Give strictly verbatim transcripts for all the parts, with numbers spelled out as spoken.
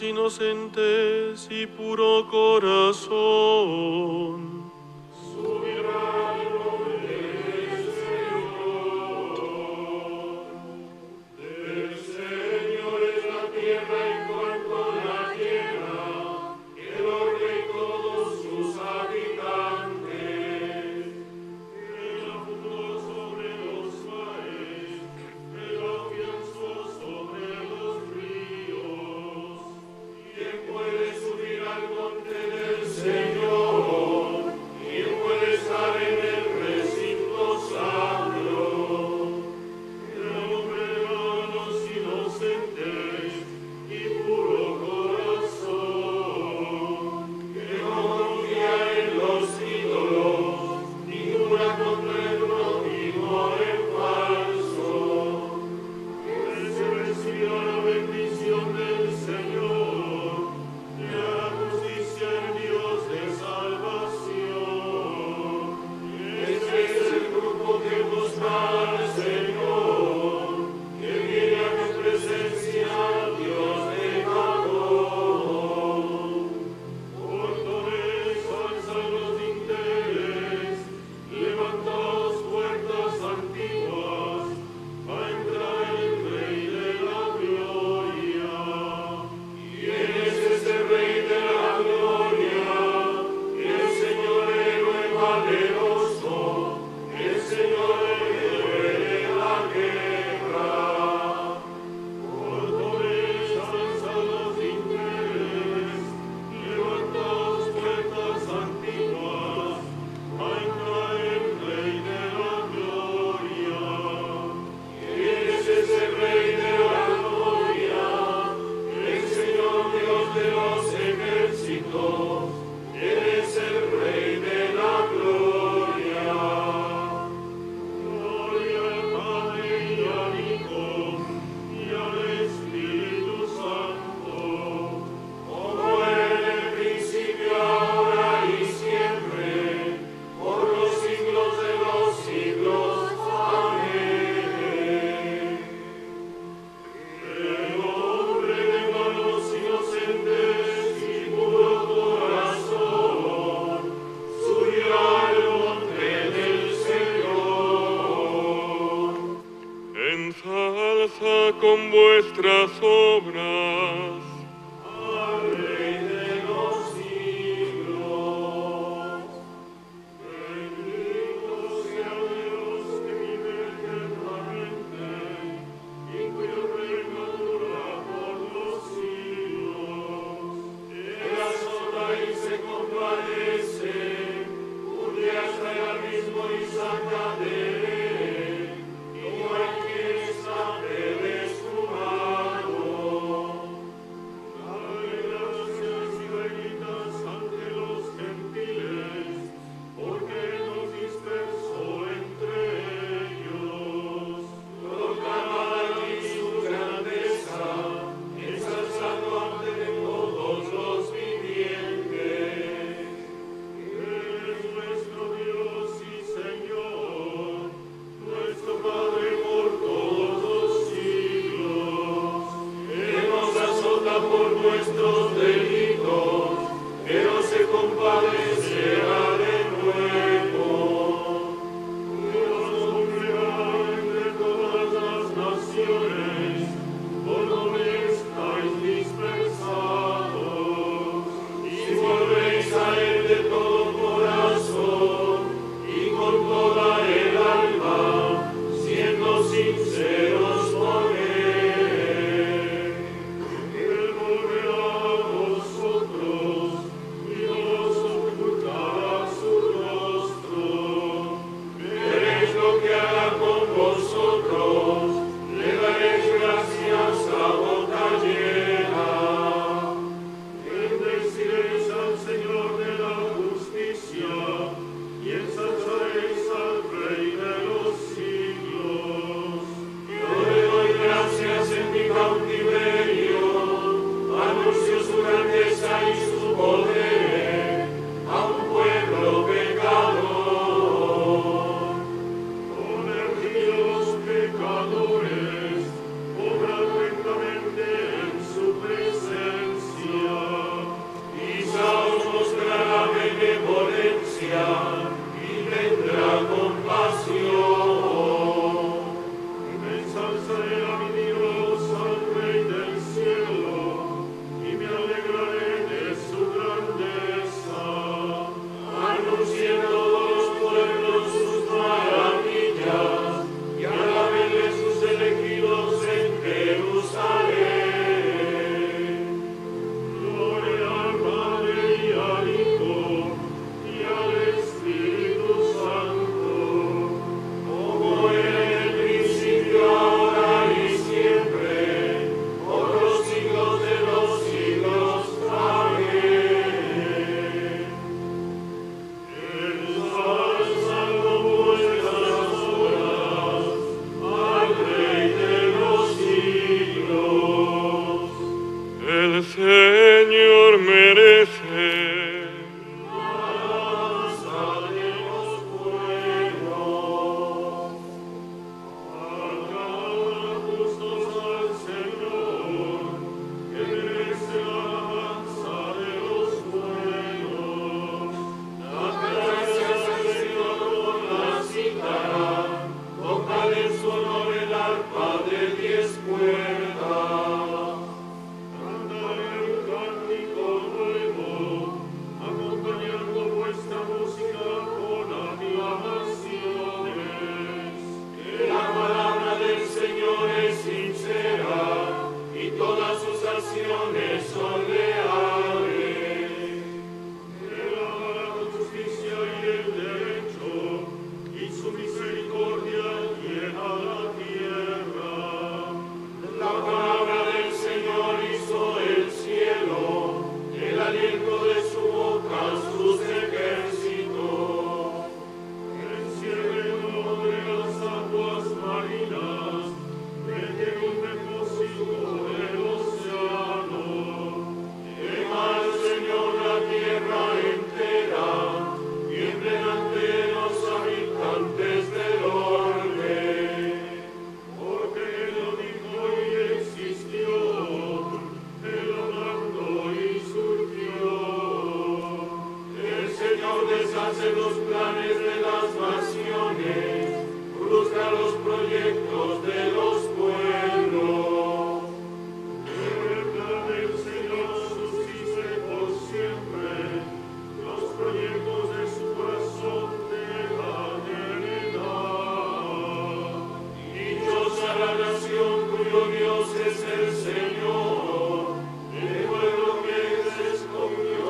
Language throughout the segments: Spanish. Inocentes y puro corazón subirá el nombre del Señor. Del Señor es la tierra y cuanto la tierra. alcancen los planes de las naciones, produzcan los proyectos de los pueblos. Que la verdad del Señor subsiste por siempre, los proyectos de su corazón tengan heredad. Dichosa la nación cuyo Dios es el Señor, el pueblo que les escogió.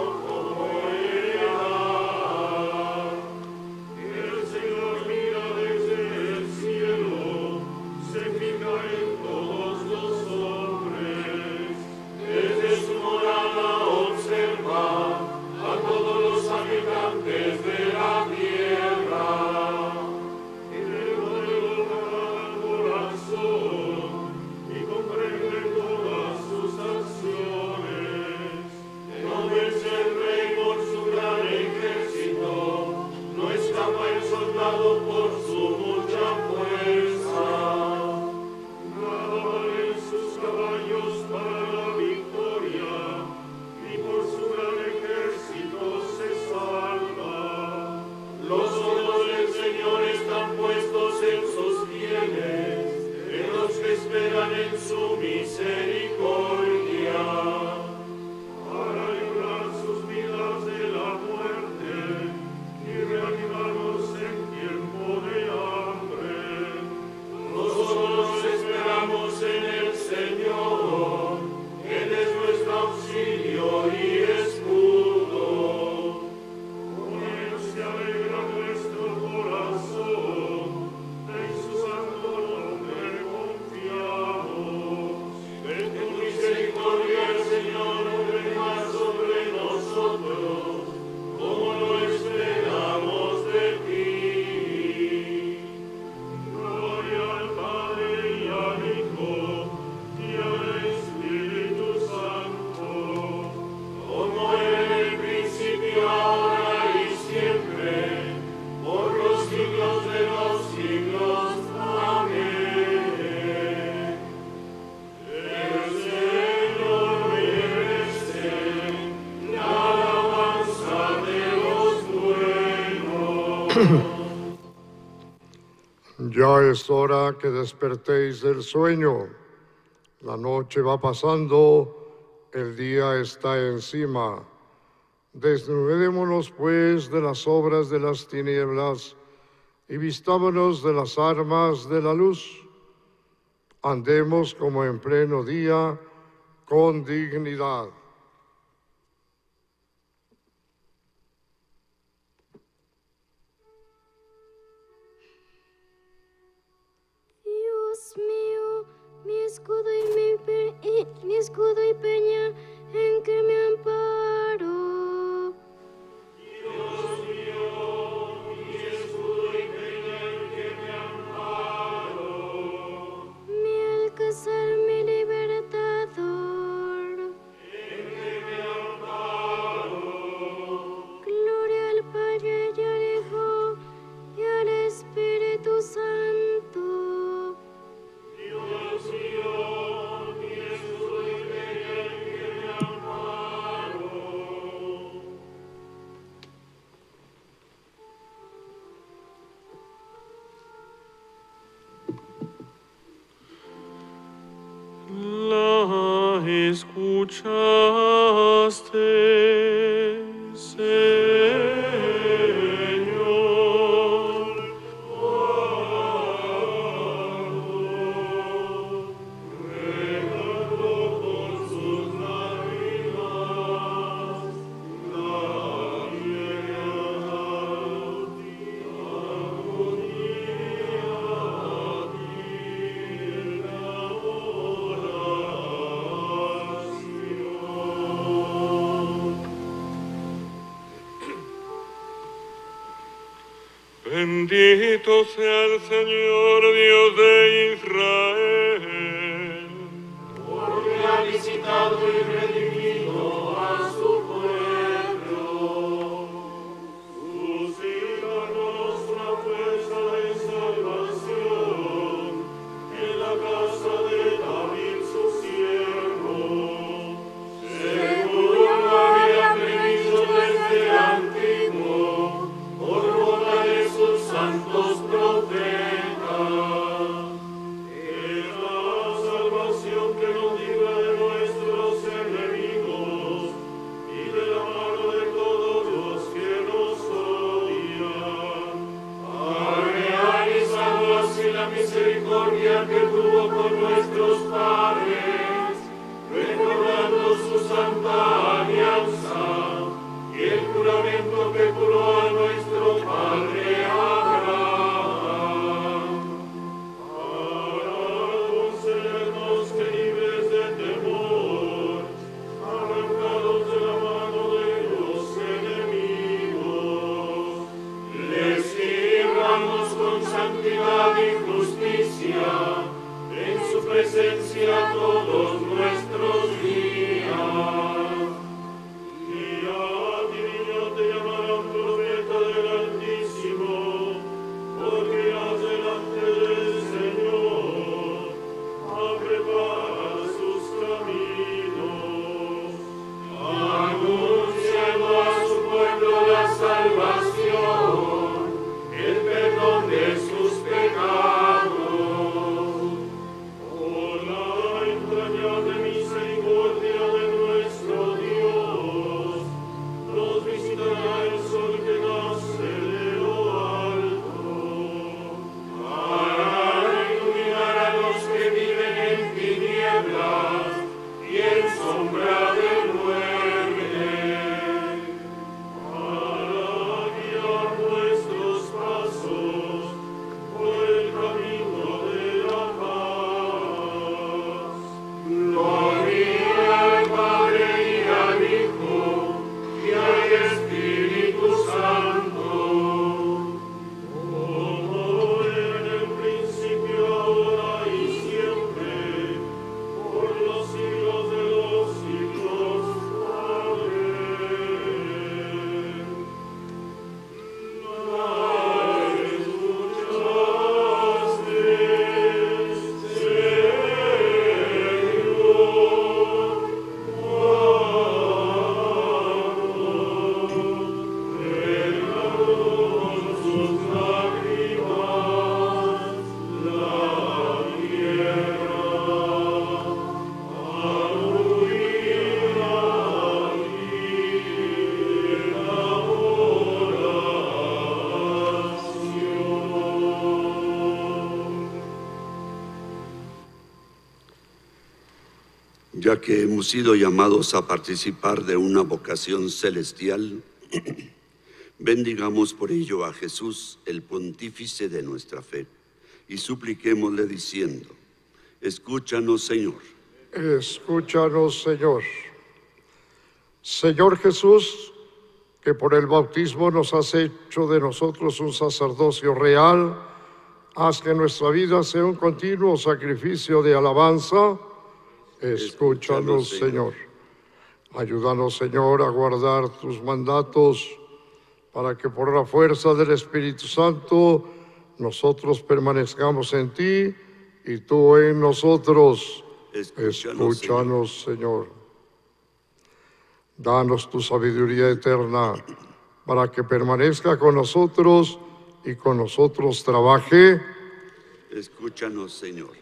Ya es hora que despertéis del sueño. La noche va pasando, el día está encima. Desnudémonos, pues, de las obras de las tinieblas y vistámonos de las armas de la luz. Andemos como en pleno día, con dignidad. Dios mío, mi escudo y mi, pe y, mi escudo y peña, en que me amparo. Dios mío, mi escudo y peña, en que me amparo. Mi alcázar, mi libertador, en que me amparo. Gloria al Padre, y al Hijo, y al Espíritu Santo. Escuchaste, Señor, cuando regalo con sus lágrimas la piedad y agonía y la hora. Bendito sea el Señor, Dios de Israel, porque ha visitado y redimido a su pueblo, suscítanos una fuerza de salvación en la casa de David, su siervo, según lo había predicho desde antiguo. ya que hemos sido llamados a participar de una vocación celestial, bendigamos por ello a Jesús, el pontífice de nuestra fe, y supliquémosle diciendo: escúchanos, Señor. Escúchanos, Señor. Señor Jesús, que por el bautismo nos has hecho de nosotros un sacerdocio real, haz que nuestra vida sea un continuo sacrificio de alabanza. Escúchanos, Señor. Ayúdanos, Señor, a guardar tus mandatos, para que por la fuerza del Espíritu Santo nosotros permanezcamos en ti y tú en nosotros. Escúchanos, Escúchanos Señor. Señor. Danos tu sabiduría eterna, para que permanezca con nosotros y con nosotros trabaje. Escúchanos, Señor.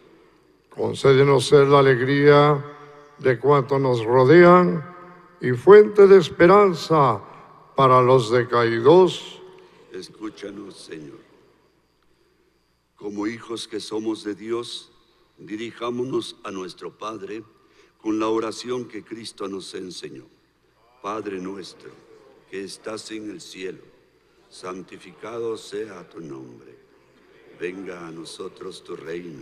Concédenos ser la alegría de cuantos nos rodean y fuente de esperanza para los decaídos. Escúchanos, Señor. Como hijos que somos de Dios, dirijámonos a nuestro Padre con la oración que Cristo nos enseñó. Padre nuestro, que estás en el cielo, santificado sea tu nombre. Venga a nosotros tu reino.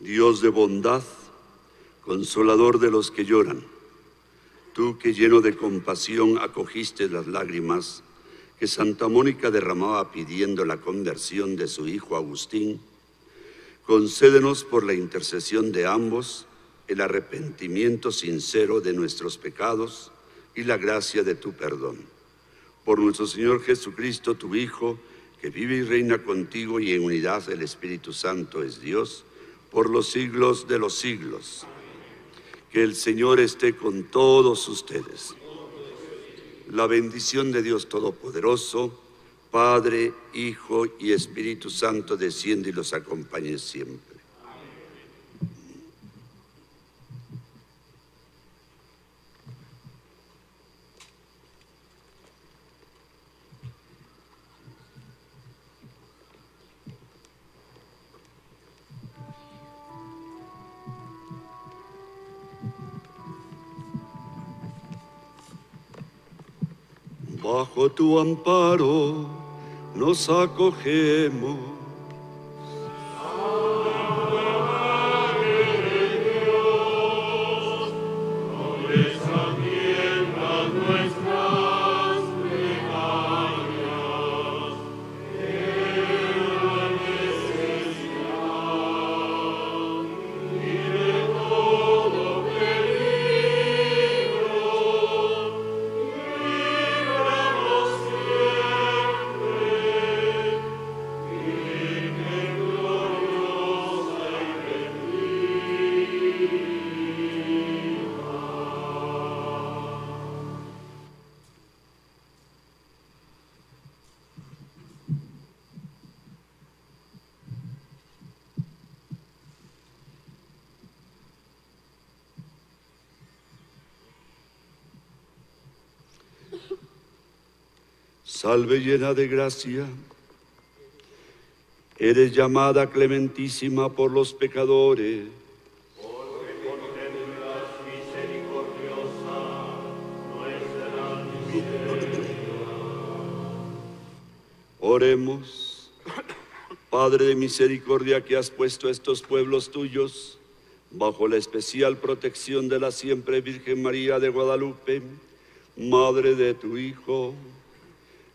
Dios de bondad, consolador de los que lloran, tú que lleno de compasión acogiste las lágrimas que Santa Mónica derramaba pidiendo la conversión de su hijo Agustín, concédenos por la intercesión de ambos el arrepentimiento sincero de nuestros pecados y la gracia de tu perdón. Por nuestro Señor Jesucristo, tu Hijo, que vive y reina contigo y en unidad del Espíritu Santo es Dios, por los siglos de los siglos. Que el Señor esté con todos ustedes. La bendición de Dios Todopoderoso, Padre, Hijo y Espíritu Santo, desciende y los acompañe siempre. Bajo tu amparo nos acogemos. Santa Madre de Dios, pones atiendas nuestras plegarias en la necesidad y de todo peligro. Salve llena de gracia, eres llamada clementísima por los pecadores. Porque con ternura misericordiosa nuestra misericordia. Oremos, Padre de misericordia, que has puesto estos pueblos tuyos bajo la especial protección de la siempre Virgen María de Guadalupe, Madre de tu Hijo.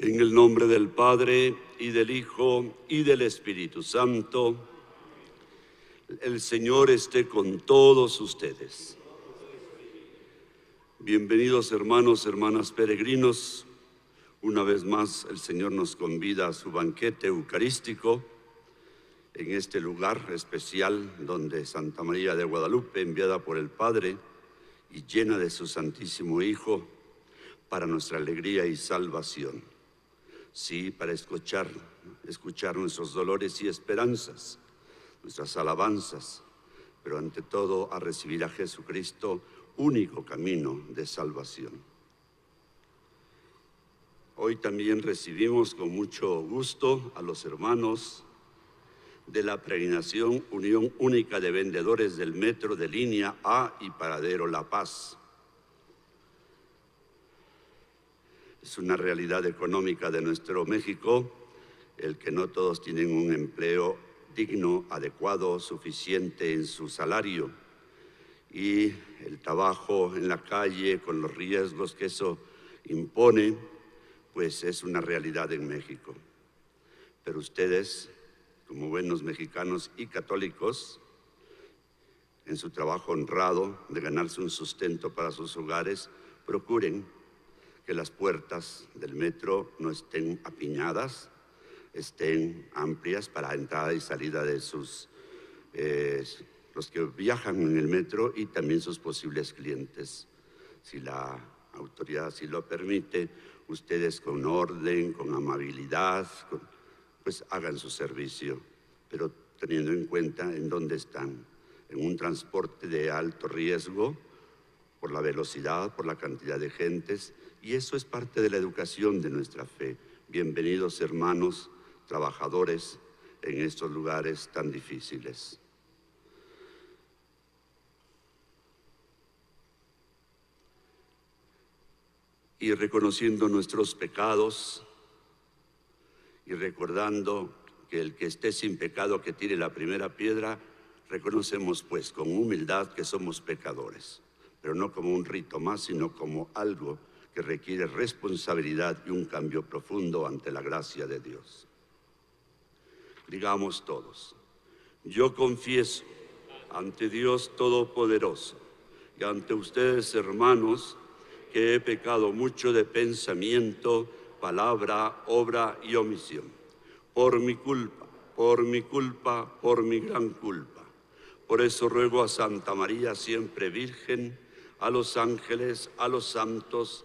En el nombre del Padre, y del Hijo, y del Espíritu Santo, el Señor esté con todos ustedes. Bienvenidos hermanos, hermanas peregrinos. Una vez más el Señor nos convida a su banquete eucarístico en este lugar especial donde Santa María de Guadalupe, enviada por el Padre y llena de su Santísimo Hijo para nuestra alegría y salvación. Sí, para escuchar, escuchar nuestros dolores y esperanzas, nuestras alabanzas, pero ante todo a recibir a Jesucristo, único camino de salvación. Hoy también recibimos con mucho gusto a los hermanos de la peregrinación Unión Única de Vendedores del Metro de Línea A y Paradero La Paz. Es una realidad económica de nuestro México el que no todos tienen un empleo digno, adecuado, suficiente en su salario, y el trabajo en la calle con los riesgos que eso impone, pues es una realidad en México. Pero ustedes, como buenos mexicanos y católicos, en su trabajo honrado de ganarse un sustento para sus hogares, procuren que las puertas del metro no estén apiñadas, estén amplias para entrada y salida de sus, eh, los que viajan en el metro y también sus posibles clientes. Si la autoridad así lo permite, ustedes con orden, con amabilidad, con, pues hagan su servicio, pero teniendo en cuenta en dónde están, en un transporte de alto riesgo, por la velocidad, por la cantidad de gentes, y eso es parte de la educación de nuestra fe. Bienvenidos hermanos, trabajadores, en estos lugares tan difíciles. Y reconociendo nuestros pecados y recordando que el que esté sin pecado que tire la primera piedra, reconocemos pues con humildad que somos pecadores, pero no como un rito más, sino como algo que requiere responsabilidad y un cambio profundo ante la gracia de Dios. Digamos todos: yo confieso ante Dios Todopoderoso y ante ustedes hermanos que he pecado mucho de pensamiento, palabra, obra y omisión. Por mi culpa, por mi culpa, por mi gran culpa. Por eso ruego a Santa María, siempre Virgen, a los ángeles, a los santos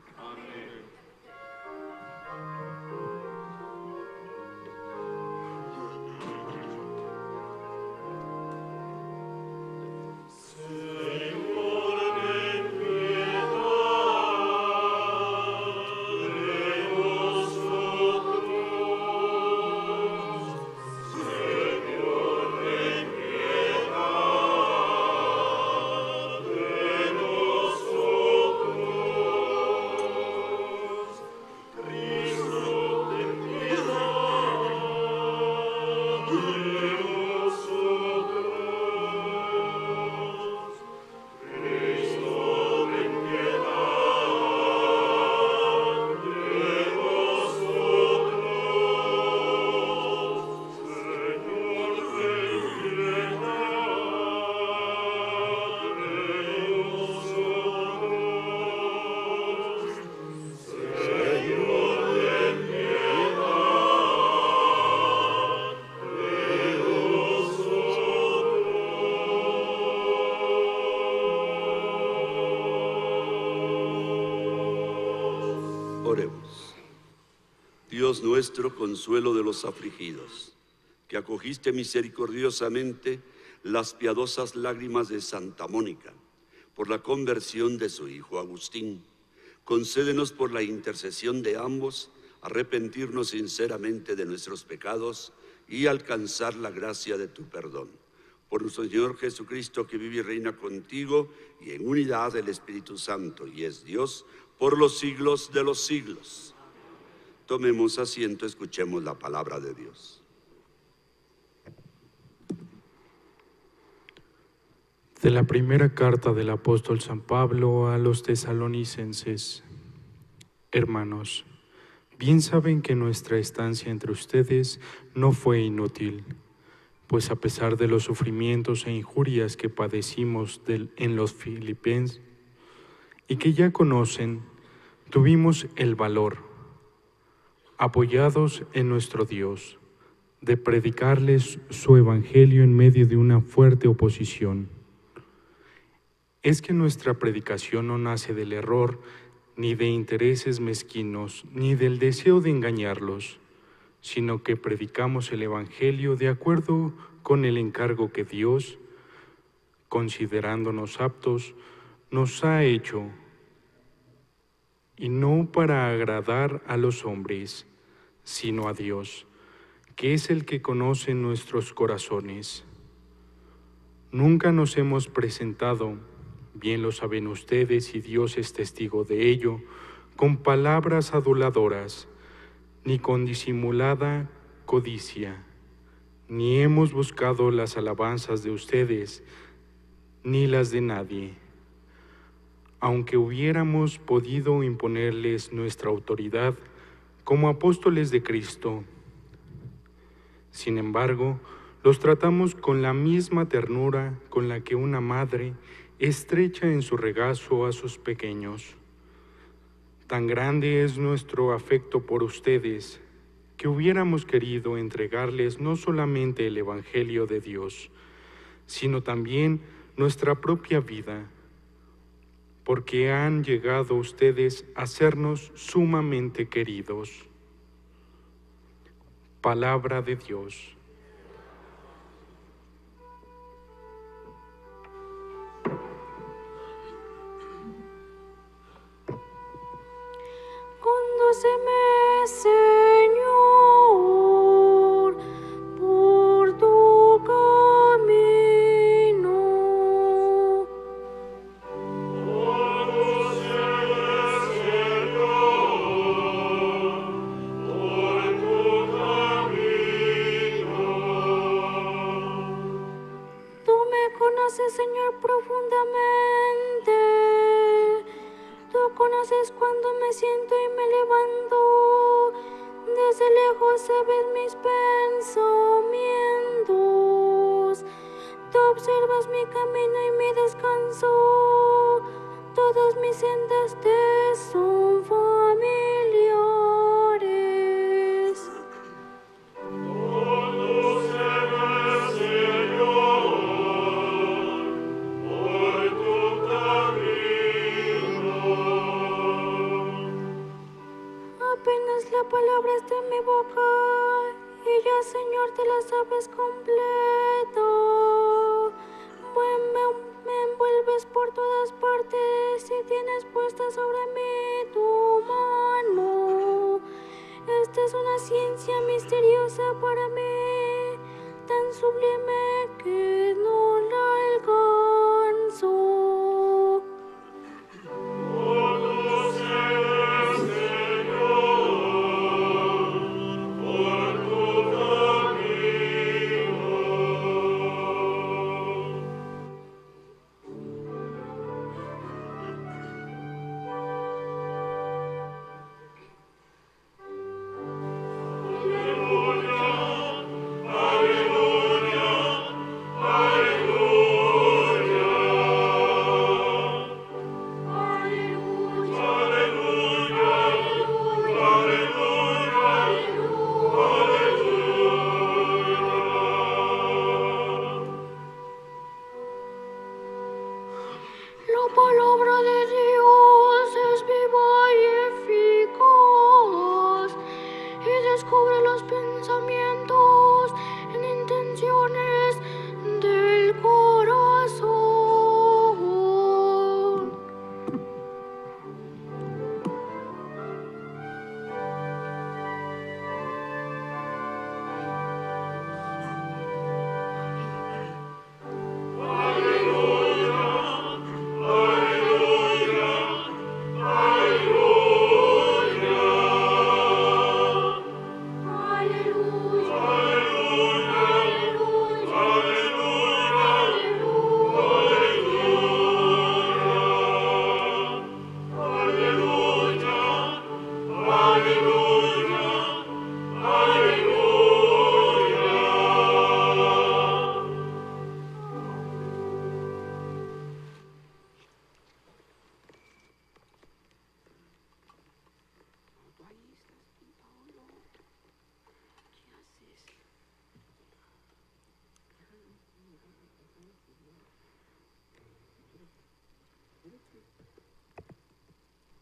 Dios nuestro, consuelo de los afligidos, que acogiste misericordiosamente las piadosas lágrimas de Santa Mónica por la conversión de su hijo Agustín, concédenos por la intercesión de ambos arrepentirnos sinceramente de nuestros pecados y alcanzar la gracia de tu perdón. Por nuestro Señor Jesucristo, que vive y reina contigo y en unidad del Espíritu Santo y es Dios por los siglos de los siglos. Tomemos asiento, escuchemos la palabra de Dios. De la primera carta del apóstol San Pablo a los tesalonicenses. Hermanos, bien saben que nuestra estancia entre ustedes no fue inútil, pues a pesar de los sufrimientos e injurias que padecimos del, en los filipenses y que ya conocen, tuvimos el valor, apoyados en nuestro Dios, de predicarles su evangelio en medio de una fuerte oposición. Es que nuestra predicación no nace del error, ni de intereses mezquinos, ni del deseo de engañarlos, sino que predicamos el evangelio de acuerdo con el encargo que Dios, considerándonos aptos, nos ha hecho, y no para agradar a los hombres, sino a Dios, que es el que conoce nuestros corazones. Nunca nos hemos presentado, bien lo saben ustedes y Dios es testigo de ello, con palabras aduladoras, ni con disimulada codicia, ni hemos buscado las alabanzas de ustedes, ni las de nadie. Aunque hubiéramos podido imponerles nuestra autoridad como apóstoles de Cristo. Sin embargo, los tratamos con la misma ternura con la que una madre estrecha en su regazo a sus pequeños. Tan grande es nuestro afecto por ustedes, que hubiéramos querido entregarles no solamente el evangelio de Dios, sino también nuestra propia vida, porque han llegado ustedes a sernos sumamente queridos. Palabra de Dios. Condúceme, Señor, por tu camino. Señor, profundamente, tú conoces cuando me siento y me levanto, desde lejos sabes mis pensamientos, tú observas mi camino y mi descanso, todas mis sendas te son familiares. Apenas la palabra está en mi boca, y ya, Señor, te la sabes completo. Me, me envuelves por todas partes y tienes puesta sobre mí tu mano. Esta es una ciencia misteriosa para mí, tan sublime que no la alcanzo. Aleluya, aleluya, aleluya.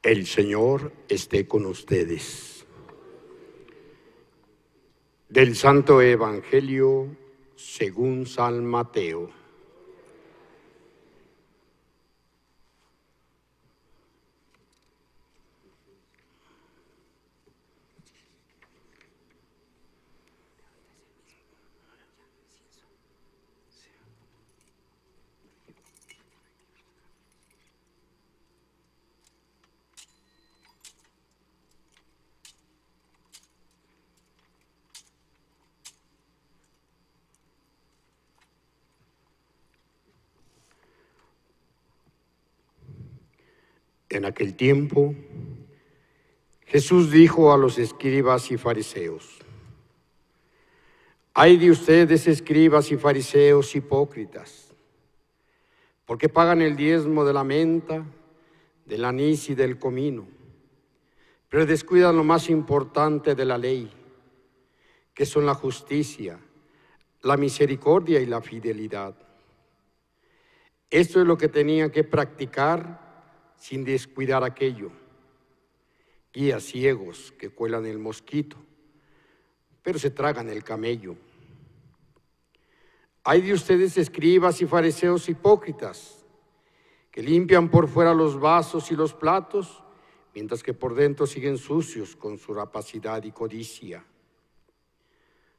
El Señor esté con ustedes. Del Santo Evangelio según San Mateo. En aquel tiempo, Jesús dijo a los escribas y fariseos: «Ay de ustedes, escribas y fariseos hipócritas, porque pagan el diezmo de la menta, del anís y del comino, pero descuidan lo más importante de la ley, que son la justicia, la misericordia y la fidelidad. Esto es lo que tenían que practicar sin descuidar aquello. Guías ciegos que cuelan el mosquito, pero se tragan el camello. Ay de ustedes, escribas y fariseos hipócritas, que limpian por fuera los vasos y los platos, mientras que por dentro siguen sucios con su rapacidad y codicia.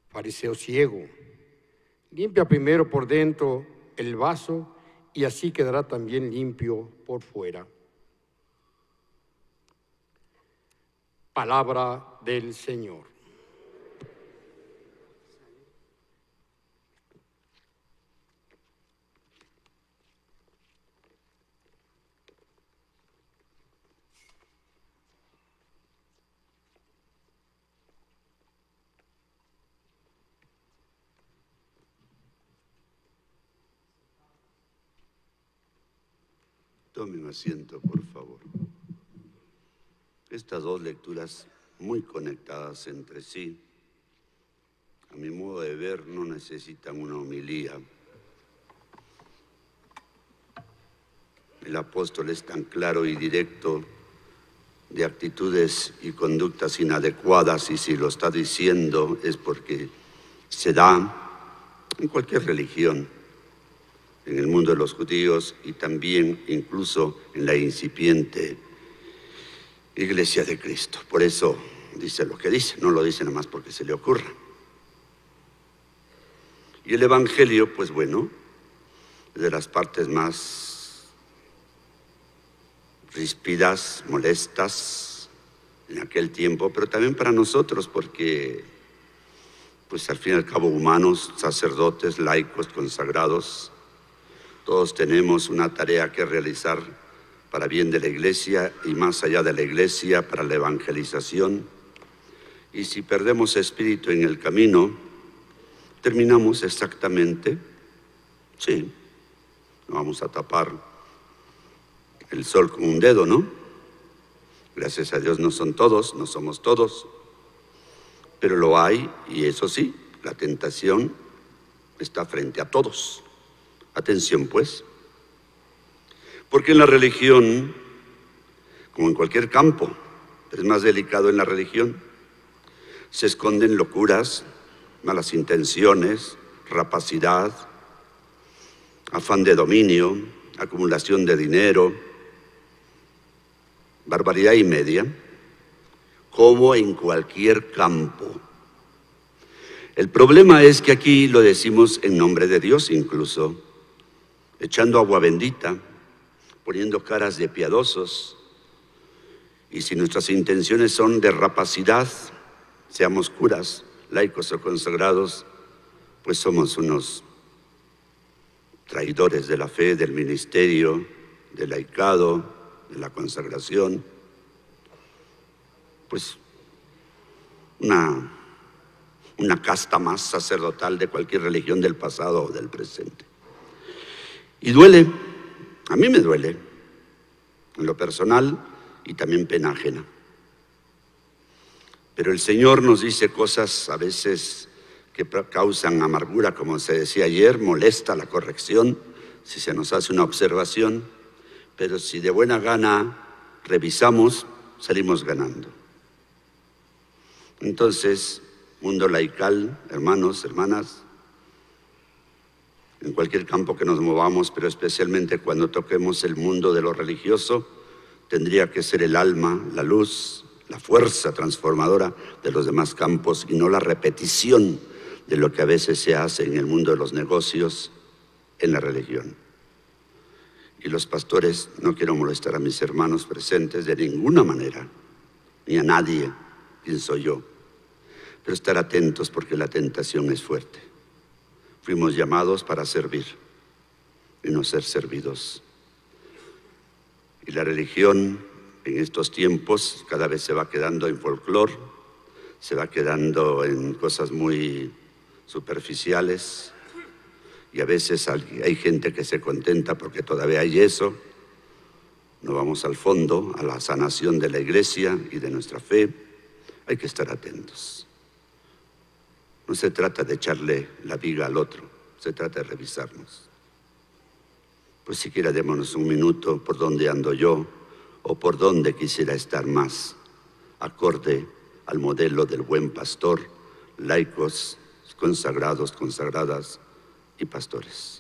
Fariseo ciego, limpia primero por dentro el vaso, y así quedará también limpio por fuera». Palabra del Señor. Tome un asiento, por favor. Estas dos lecturas muy conectadas entre sí, a mi modo de ver, no necesitan una homilía. El apóstol es tan claro y directo de actitudes y conductas inadecuadas, y si lo está diciendo es porque se da en cualquier religión, en el mundo de los judíos y también incluso en la incipiente Iglesia de Cristo. Por eso dice lo que dice, no lo dice nada más porque se le ocurra. Y el Evangelio, pues bueno, es de las partes más ríspidas, molestas en aquel tiempo, pero también para nosotros, porque pues al fin y al cabo humanos, sacerdotes, laicos, consagrados, todos tenemos una tarea que realizar para bien de la Iglesia y más allá de la Iglesia, para la evangelización. Y si perdemos espíritu en el camino, terminamos exactamente, sí, no vamos a tapar el sol con un dedo, ¿no? Gracias a Dios no son todos, no somos todos, pero lo hay, y eso sí, la tentación está frente a todos. Atención, pues. Porque en la religión, como en cualquier campo, es más delicado en la religión, se esconden locuras, malas intenciones, rapacidad, afán de dominio, acumulación de dinero, barbaridad y media, como en cualquier campo. El problema es que aquí lo decimos en nombre de Dios incluso, echando agua bendita, poniendo caras de piadosos, y si nuestras intenciones son de rapacidad, seamos curas, laicos o consagrados, pues somos unos traidores de la fe, del ministerio, del laicado, de la consagración, pues una, una casta más sacerdotal de cualquier religión del pasado o del presente. Y duele. A mí me duele, en lo personal y también pena ajena. Pero el Señor nos dice cosas a veces que causan amargura, como se decía ayer, molesta la corrección si se nos hace una observación, pero si de buena gana revisamos, salimos ganando. Entonces, mundo laical, hermanos, hermanas, en cualquier campo que nos movamos, pero especialmente cuando toquemos el mundo de lo religioso, tendría que ser el alma, la luz, la fuerza transformadora de los demás campos y no la repetición de lo que a veces se hace en el mundo de los negocios, en la religión. Y los pastores, no quiero molestar a mis hermanos presentes de ninguna manera, ni a nadie, pienso yo, pero estar atentos porque la tentación es fuerte. Fuimos llamados para servir y no ser servidos. Y la religión en estos tiempos cada vez se va quedando en folclore, se va quedando en cosas muy superficiales y a veces hay gente que se contenta porque todavía hay eso. No vamos al fondo, a la sanación de la Iglesia y de nuestra fe. Hay que estar atentos. No se trata de echarle la viga al otro, se trata de revisarnos. Pues siquiera démonos un minuto por dónde ando yo o por dónde quisiera estar más, acorde al modelo del buen pastor, laicos, consagrados, consagradas y pastores.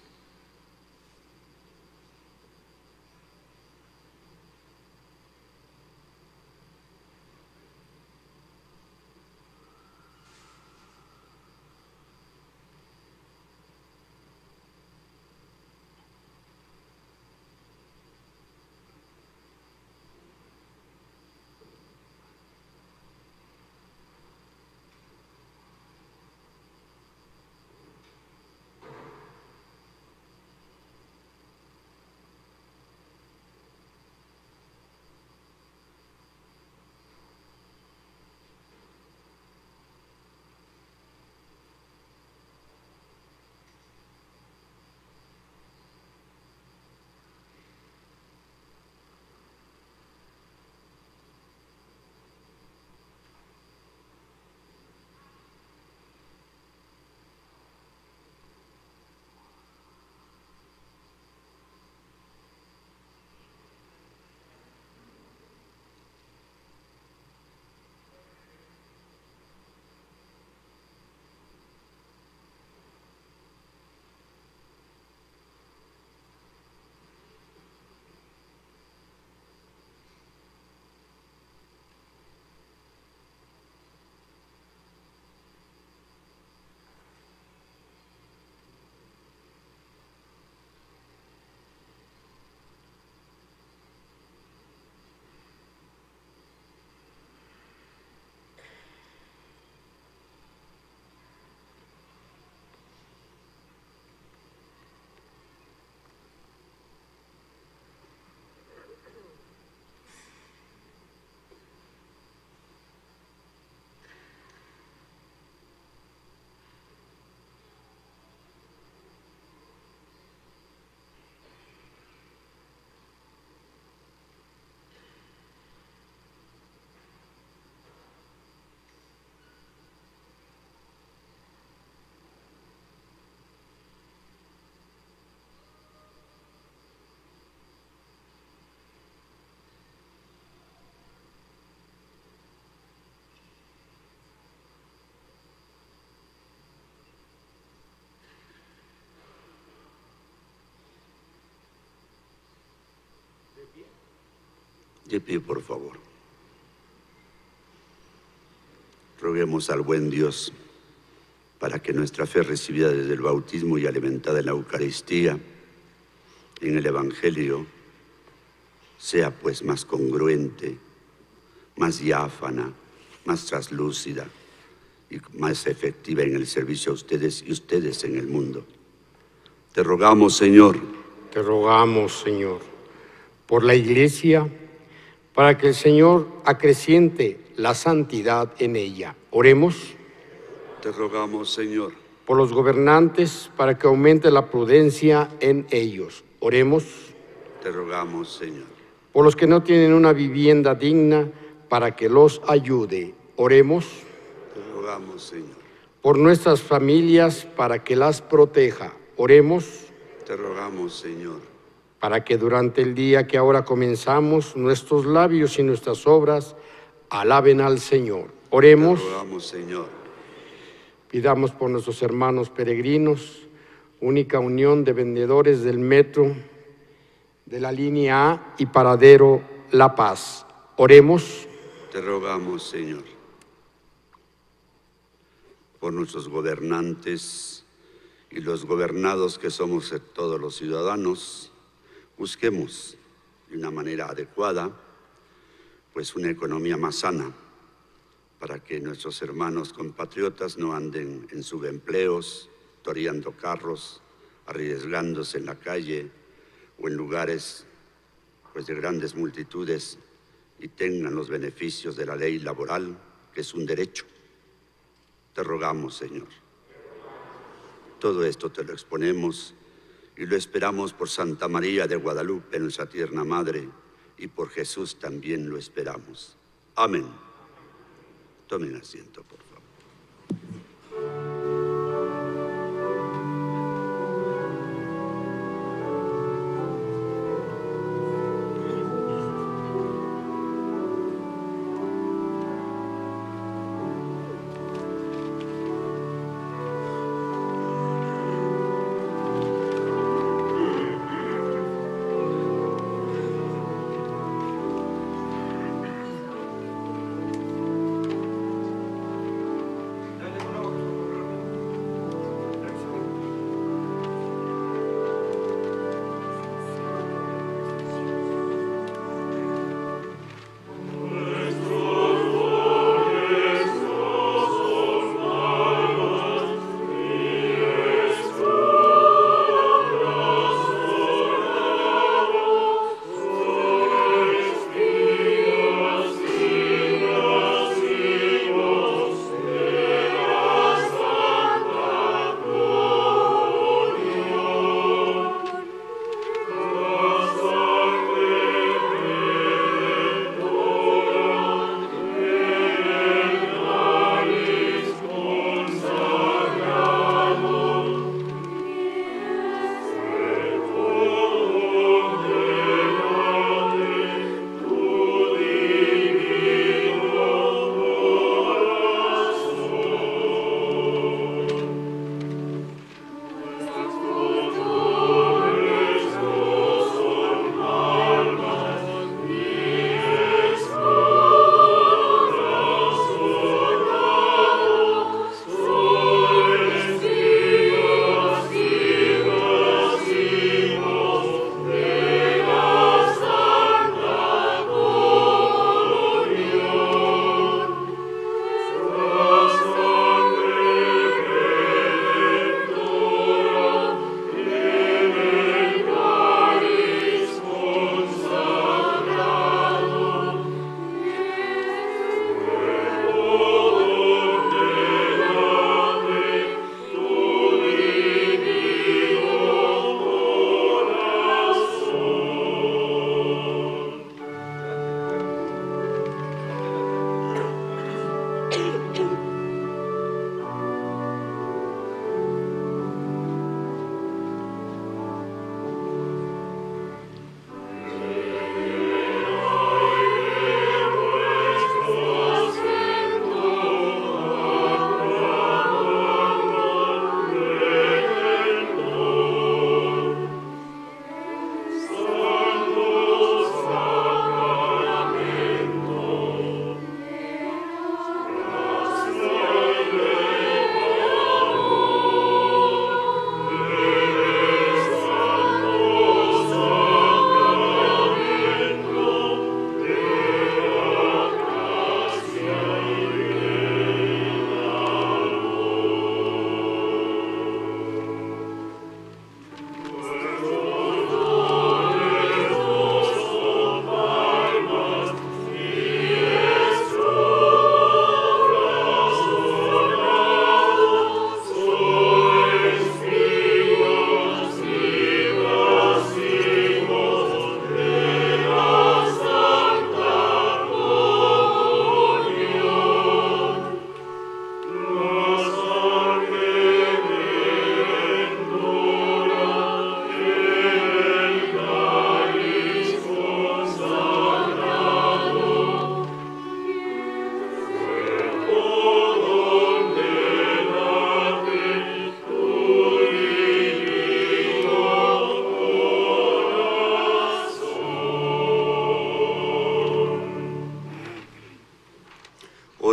De pie, por favor. Roguemos al buen Dios para que nuestra fe recibida desde el bautismo y alimentada en la Eucaristía, en el Evangelio, sea pues más congruente, más diáfana, más traslúcida y más efectiva en el servicio a ustedes y ustedes en el mundo. Te rogamos, Señor. Te rogamos, Señor, por la Iglesia, para que el Señor acreciente la santidad en ella. Oremos. Te rogamos, Señor. Por los gobernantes, para que aumente la prudencia en ellos. Oremos. Te rogamos, Señor. Por los que no tienen una vivienda digna, para que los ayude. Oremos. Te rogamos, Señor. Por nuestras familias, para que las proteja. Oremos. Te rogamos, Señor. para que durante el día que ahora comenzamos, nuestros labios y nuestras obras alaben al Señor. Oremos. Te rogamos, Señor. Pidamos por nuestros hermanos peregrinos, única unión de vendedores del metro, de la línea A y paradero La Paz. Oremos. Te rogamos, Señor, por nuestros gobernantes y los gobernados que somos todos los ciudadanos. Busquemos de una manera adecuada, pues, una economía más sana, para que nuestros hermanos compatriotas no anden en subempleos, toreando carros, arriesgándose en la calle o en lugares, pues, de grandes multitudes, y tengan los beneficios de la ley laboral, que es un derecho. Te rogamos, Señor. Todo esto te lo exponemos y lo esperamos por Santa María de Guadalupe, nuestra tierna Madre, y por Jesús también lo esperamos. Amén. Tomen asiento, por favor.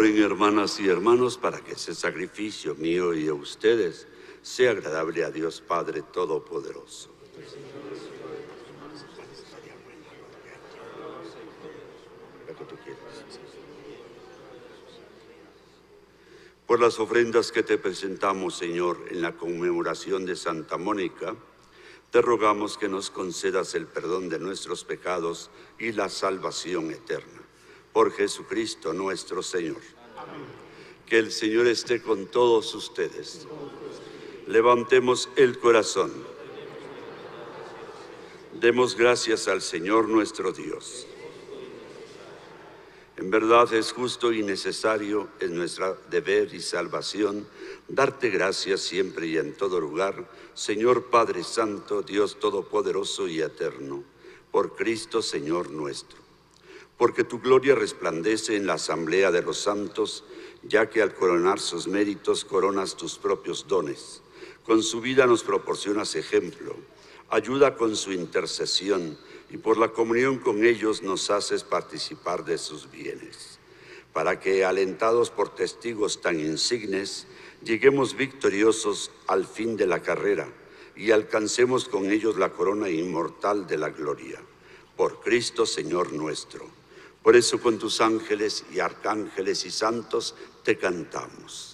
Oren, hermanas y hermanos, para que ese sacrificio mío y de ustedes sea agradable a Dios Padre Todopoderoso. Por las ofrendas que te presentamos, Señor, en la conmemoración de Santa Mónica, te rogamos que nos concedas el perdón de nuestros pecados y la salvación eterna. Por Jesucristo nuestro Señor. Amén. Que el Señor esté con todos ustedes. Levantemos el corazón. Demos gracias al Señor nuestro Dios. En verdad es justo y necesario, es nuestro deber y salvación, darte gracias siempre y en todo lugar, Señor Padre Santo, Dios Todopoderoso y Eterno, por Cristo Señor nuestro. Porque tu gloria resplandece en la asamblea de los santos, ya que al coronar sus méritos coronas tus propios dones. Con su vida nos proporcionas ejemplo, ayuda con su intercesión, y por la comunión con ellos nos haces participar de sus bienes, para que, alentados por testigos tan insignes, lleguemos victoriosos al fin de la carrera y alcancemos con ellos la corona inmortal de la gloria. Por Cristo, Señor nuestro. Por eso con tus ángeles y arcángeles y santos te cantamos.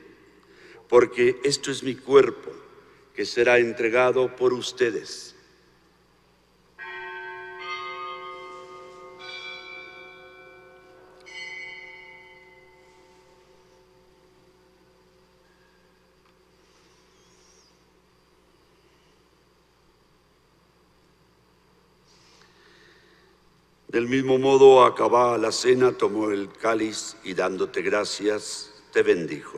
porque esto es mi cuerpo, que será entregado por ustedes. Del mismo modo, acabada la cena, tomó el cáliz y, dándote gracias, te bendijo,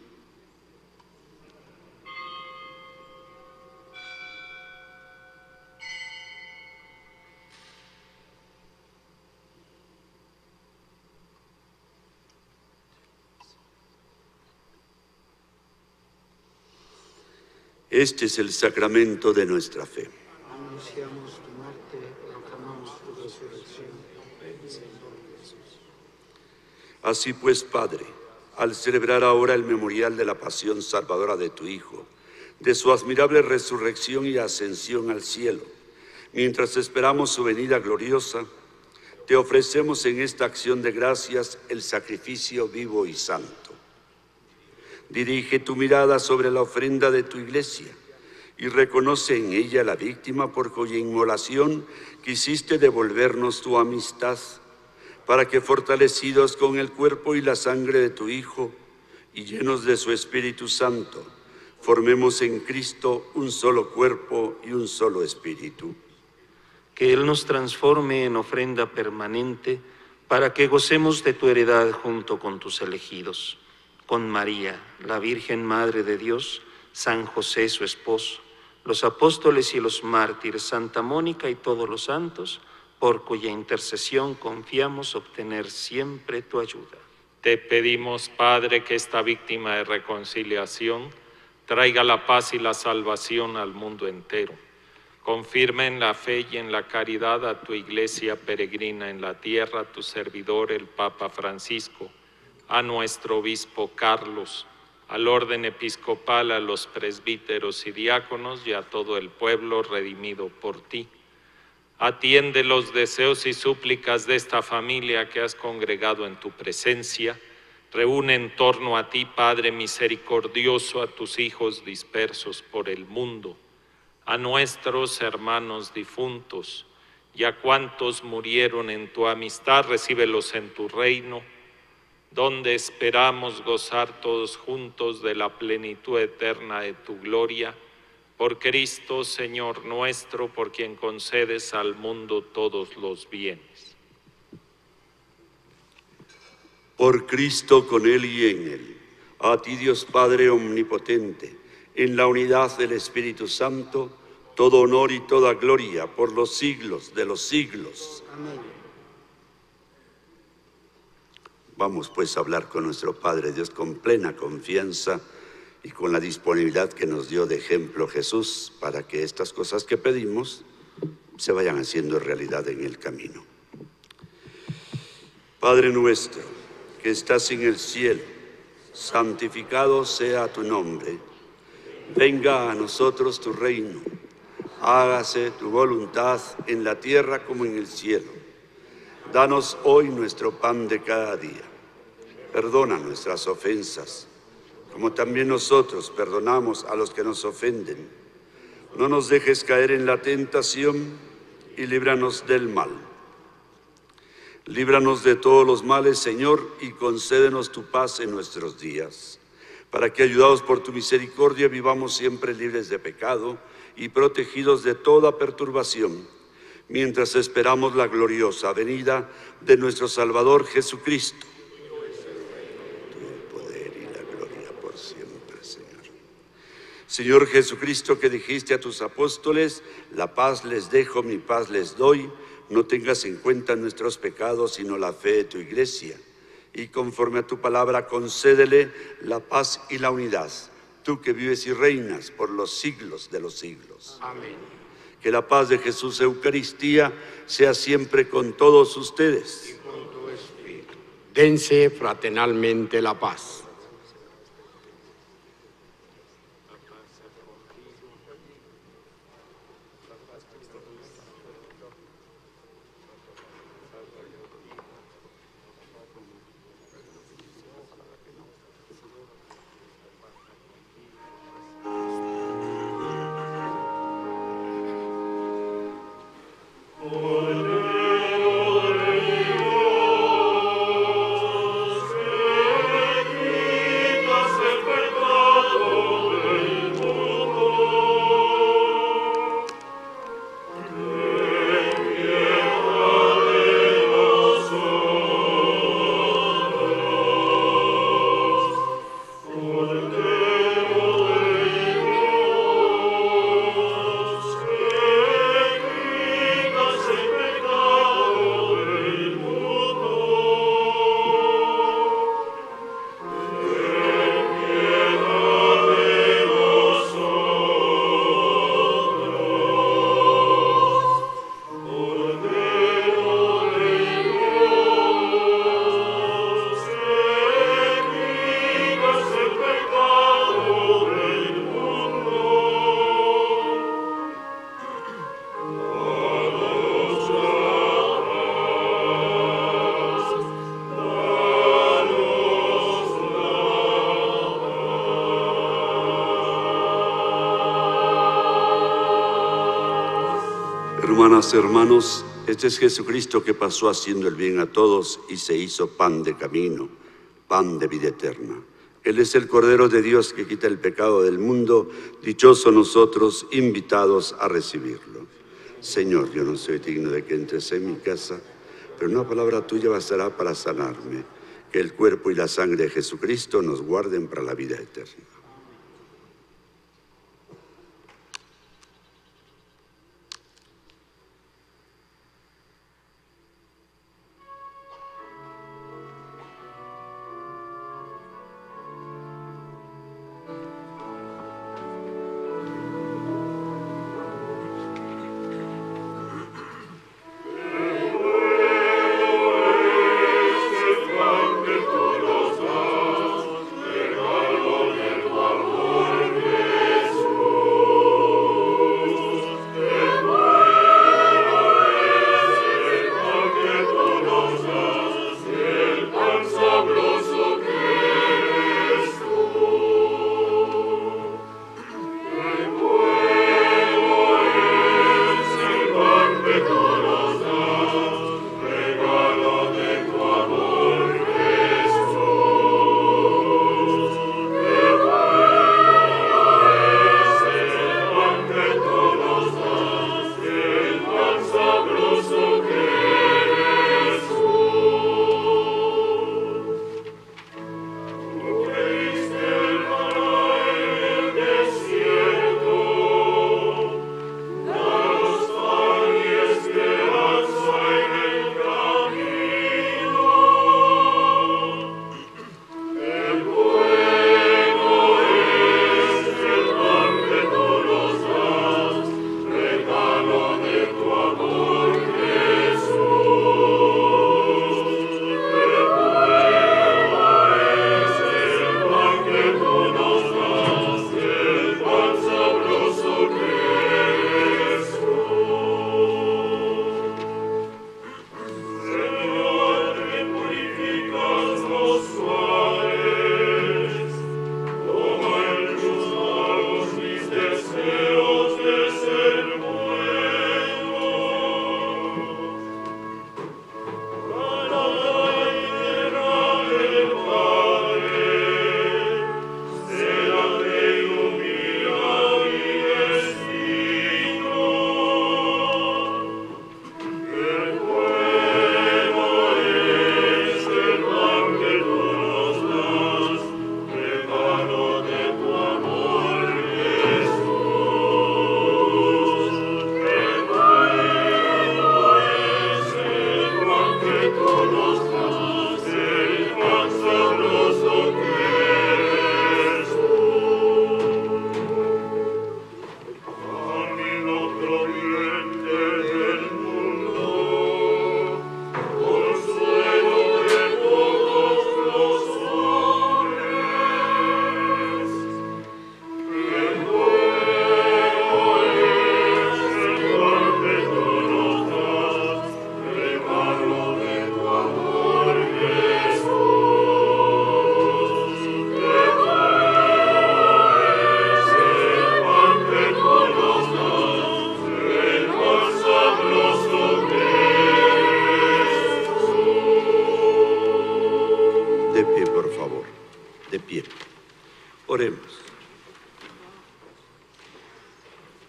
Este es el sacramento de nuestra fe. Anunciamos tu muerte, proclamamos tu resurrección. Ven, Señor Jesús. Así pues, Padre, al celebrar ahora el memorial de la pasión salvadora de tu Hijo, de su admirable resurrección y ascensión al cielo, mientras esperamos su venida gloriosa, te ofrecemos en esta acción de gracias el sacrificio vivo y santo. Dirige tu mirada sobre la ofrenda de tu Iglesia y reconoce en ella la víctima por cuya inmolación quisiste devolvernos tu amistad, para que fortalecidos con el cuerpo y la sangre de tu Hijo y llenos de su Espíritu Santo, formemos en Cristo un solo cuerpo y un solo espíritu. Que Él nos transforme en ofrenda permanente, para que gocemos de tu heredad junto con tus elegidos, con María, la Virgen Madre de Dios, San José su esposo, los apóstoles y los mártires, Santa Mónica y todos los santos, por cuya intercesión confiamos obtener siempre tu ayuda. Te pedimos, Padre, que esta víctima de reconciliación traiga la paz y la salvación al mundo entero. Confirma en la fe y en la caridad a tu Iglesia peregrina en la tierra, tu servidor el Papa Francisco, a nuestro obispo Carlos, al orden episcopal, a los presbíteros y diáconos y a todo el pueblo redimido por ti. Atiende los deseos y súplicas de esta familia que has congregado en tu presencia. Reúne en torno a ti, Padre misericordioso, a tus hijos dispersos por el mundo, a nuestros hermanos difuntos y a cuantos murieron en tu amistad, recíbelos en tu reino, donde esperamos gozar todos juntos de la plenitud eterna de tu gloria. Por Cristo, Señor nuestro, por quien concedes al mundo todos los bienes. Por Cristo, con Él y en Él, a ti Dios Padre omnipotente, en la unidad del Espíritu Santo, todo honor y toda gloria por los siglos de los siglos. Amén. Vamos pues a hablar con nuestro Padre Dios con plena confianza y con la disponibilidad que nos dio de ejemplo Jesús, para que estas cosas que pedimos se vayan haciendo realidad en el camino. Padre nuestro, que estás en el cielo, santificado sea tu nombre. Venga a nosotros tu reino. Hágase tu voluntad en la tierra como en el cielo. Danos hoy nuestro pan de cada día. Perdona nuestras ofensas, como también nosotros perdonamos a los que nos ofenden. No nos dejes caer en la tentación y líbranos del mal. Líbranos de todos los males, Señor, y concédenos tu paz en nuestros días, para que, ayudados por tu misericordia, vivamos siempre libres de pecado y protegidos de toda perturbación, mientras esperamos la gloriosa venida de nuestro Salvador Jesucristo. Señor Jesucristo, que dijiste a tus apóstoles, la paz les dejo, mi paz les doy, no tengas en cuenta nuestros pecados, sino la fe de tu Iglesia. Y conforme a tu palabra, concédele la paz y la unidad, tú que vives y reinas por los siglos de los siglos. Amén. Que la paz de Jesús Eucaristía sea siempre con todos ustedes. Y con tu espíritu. Dense fraternalmente la paz. Amen. hermanas y hermanos, este es Jesucristo que pasó haciendo el bien a todos y se hizo pan de camino, pan de vida eterna. Él es el Cordero de Dios que quita el pecado del mundo, dichosos nosotros, invitados a recibirlo. Señor, yo no soy digno de que entres en mi casa, pero una palabra tuya bastará para sanarme. Que el cuerpo y la sangre de Jesucristo nos guarden para la vida eterna.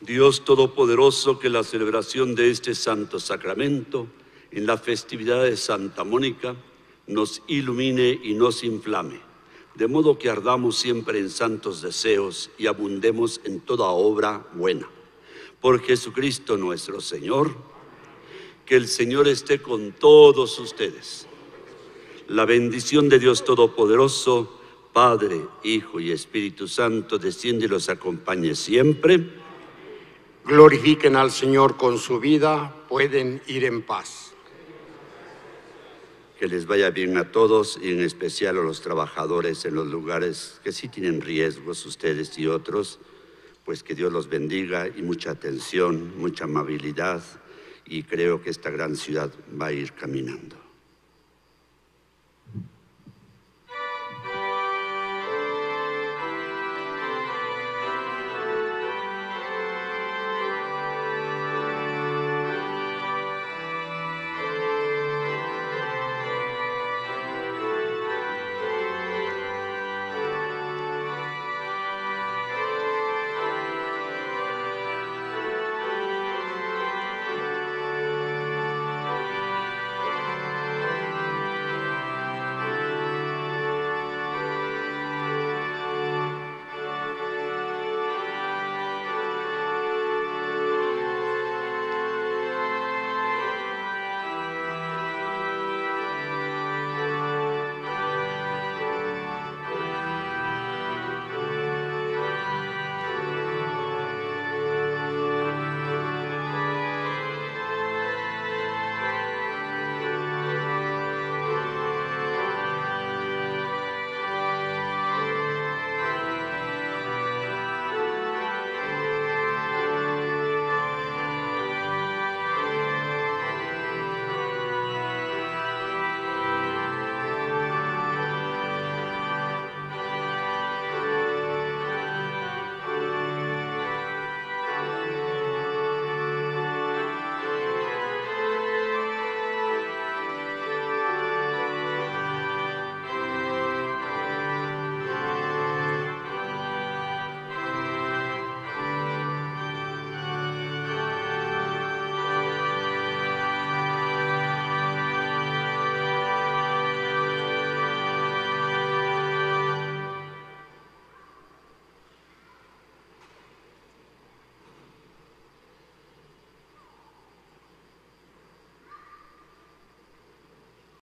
Dios Todopoderoso, que la celebración de este santo sacramento en la festividad de Santa Mónica nos ilumine y nos inflame, de modo que ardamos siempre en santos deseos y abundemos en toda obra buena. Por Jesucristo nuestro Señor, que el Señor esté con todos ustedes. La bendición de Dios Todopoderoso, Padre, Hijo y Espíritu Santo, desciende y los acompañe siempre. Glorifiquen al Señor con su vida, pueden ir en paz. Que les vaya bien a todos y en especial a los trabajadores en los lugares que sí tienen riesgos, ustedes y otros, pues que Dios los bendiga y mucha atención, mucha amabilidad, y creo que esta gran ciudad va a ir caminando.